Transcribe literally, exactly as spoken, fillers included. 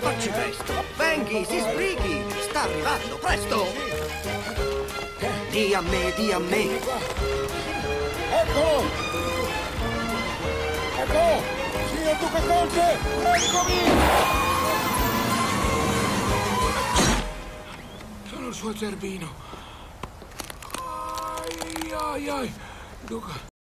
Facci presto! Venghi, si sbrighi! Sta arrivando, presto! Di a me, di a me! Ecco! Ecco! Signor Duca Conte! Eccomi! Sono il suo zerbino! Ai ai ai! Duca!